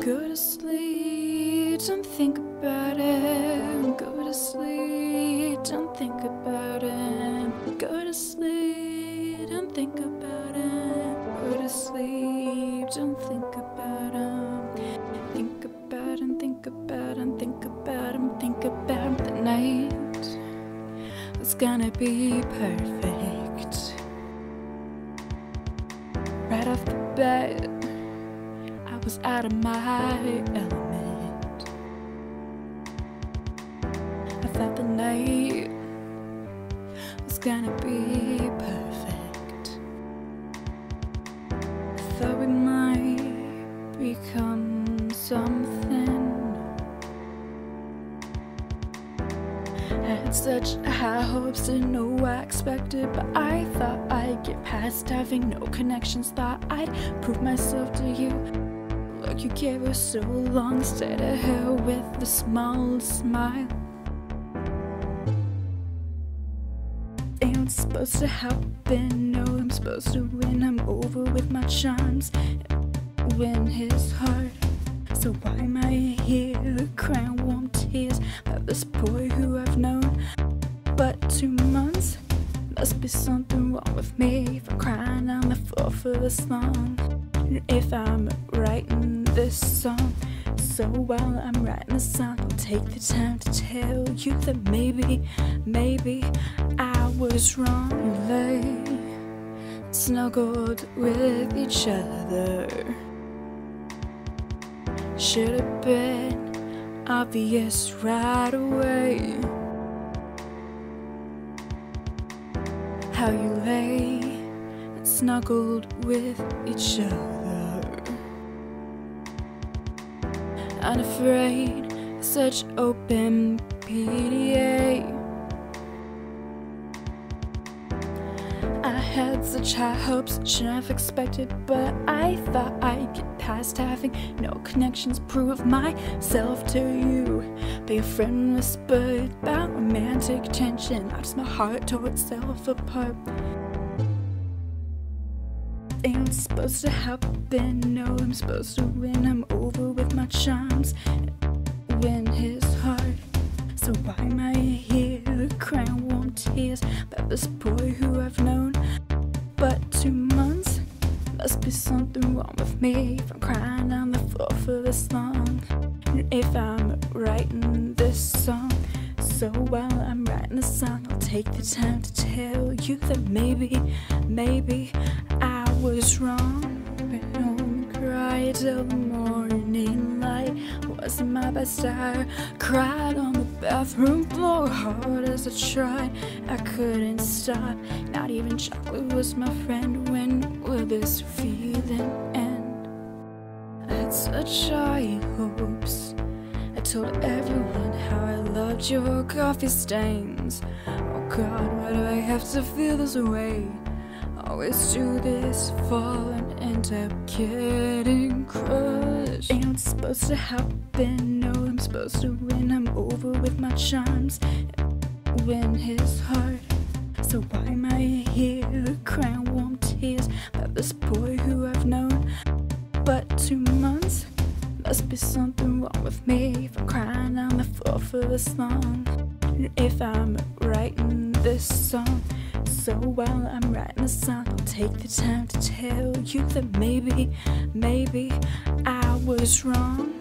Go to sleep, don't think about him. Go to sleep, don't think about him. Go to sleep, don't think about him. Go to sleep, don't think about him. Think about him, think about him, think about him, think about him. The night is gonna be perfect. Right off the bat, I was out of my element. I thought the night was gonna be perfect. I thought we might become something. I had such high hopes, didn't know what I expected, but I thought I'd get past having no connections. Thought I'd prove myself to you. Look, you gave her so long, stared at her with a small smile. Ain't what's supposed to happen, no, I'm supposed to win. I'm over with my charms, win his heart. So why am I here, crying warm tears about this boy who I've known but 2 months? Must be something wrong with me for crying on the floor for this long. And if I'm writing this song, so while I'm writing the song, I'll take the time to tell you that maybe I was wrong. They snuggled with each other. Should have been obvious right away how you lay and snuggled with each other. Unafraid of such open PDA. I had such high hopes, shouldn't have expected, but I thought I'd get past having no connections, prove myself to you. But your friend whispered about romantic tension, lost my heart, tore itself apart. Ain't what's supposed to happen, no, I'm supposed to win. I'm over with my charms, win his heart. So why am I here, crying warm tears about this boy who I've known but 2 months? Must be something wrong with me from crying on the floor for this long. And if I'm writing this song, so while I'm writing the song, I'll take the time to tell you that maybe I was wrong. Went home and cried till the morning light. Wasn't my best hour. Cried on the bathroom floor, hard as I tried, I couldn't stop. Not even chocolate was my friend. When will this feeling end? I had such high hopes. I told everyone how I loved your coffee stains. Oh God, why do I have to feel this way? Always do this, fall and end up getting crushed. Ain't what's supposed to happen, no, I'm supposed to win. I'm over with my charms, win his heart. So why am I here, crying warm tears about this boy who I've known but 2 months? Must be something wrong with me for crying on the floor for this long. And if I'm writing this song, so while I'm writing the song, I'll take the time to tell you that maybe I was wrong.